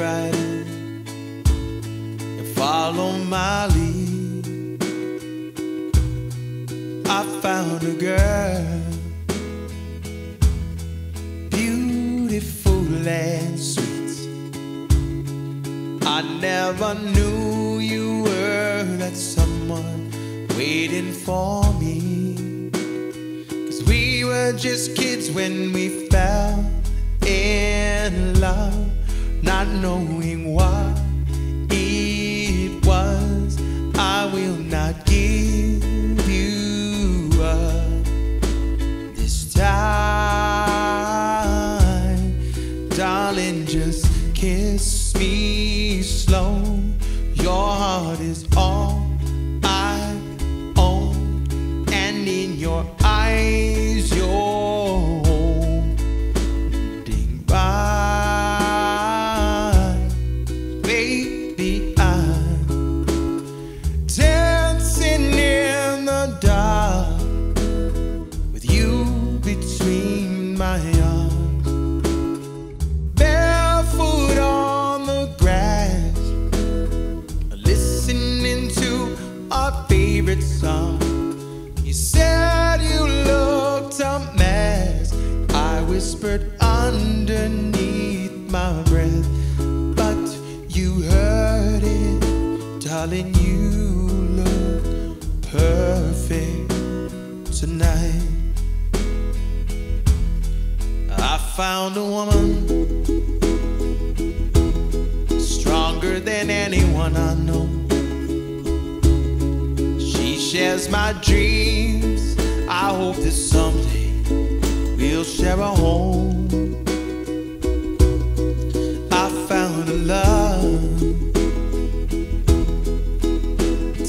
riding and follow my lead. I found a girl, beautiful and sweet. I never knew you were that someone waiting for me, 'cause we were just kids when we fell in love, not knowing what it was. I will not give you up this time, darling. Just kiss me slow. Your heart is all I own, and in your eyes, you're holding by. Song. You said you looked a mess. I whispered underneath my breath, but you heard it, darling. You look perfect tonight. I found a woman stronger than anyone I know. Shares my dreams. I hope that someday we'll share a home. I found a love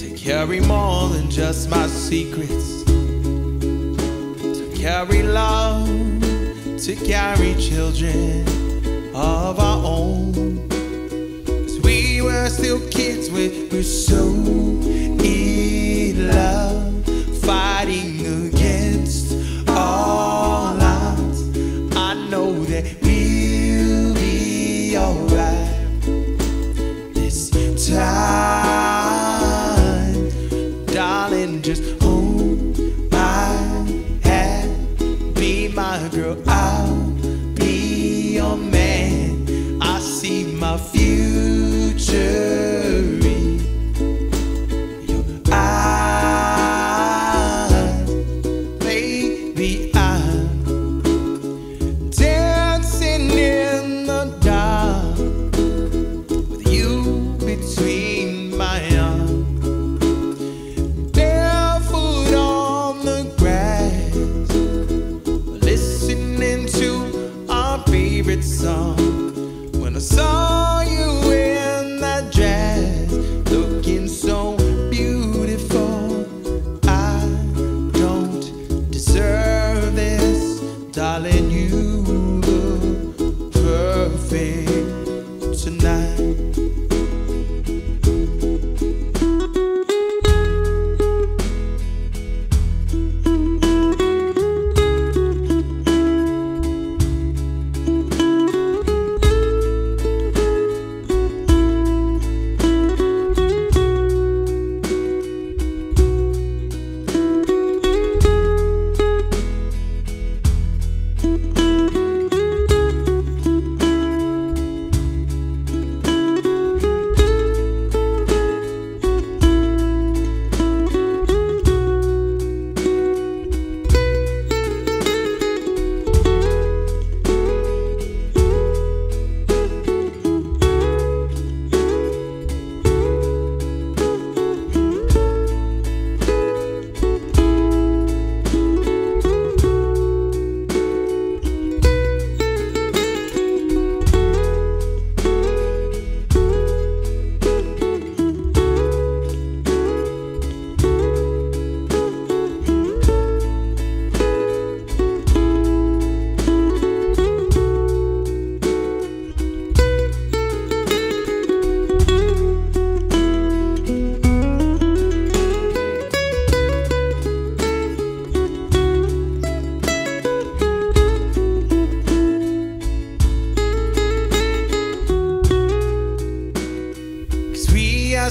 to carry more than just my secrets, to carry love, to carry children of our own. 'Cause we were still kids, we were so love, fighting against all odds. I know that we'll be alright this time, darling. Just hold my hand, be my girl, I'll be your man. I see my future. Song. When I saw you in that dress,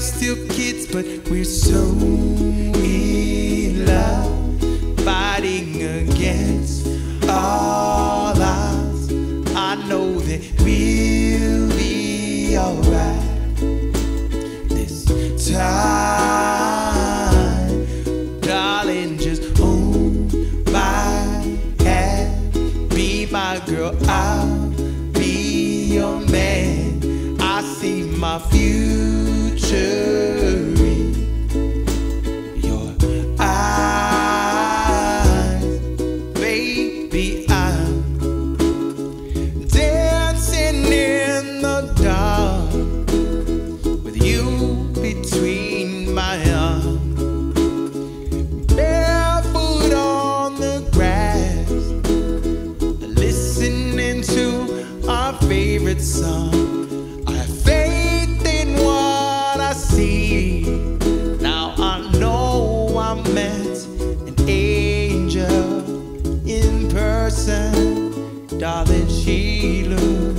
still kids, but we're so in love, fighting against all odds. I know that we'll be alright this time, darling. Just hold my hand, be my girl, I'll be your man. I see my future in your eyes, baby. I'm dancing in the dark with you between my arms, barefoot on the grass, listening to our favorite song. Now I know I met an angel in person, darling. She looks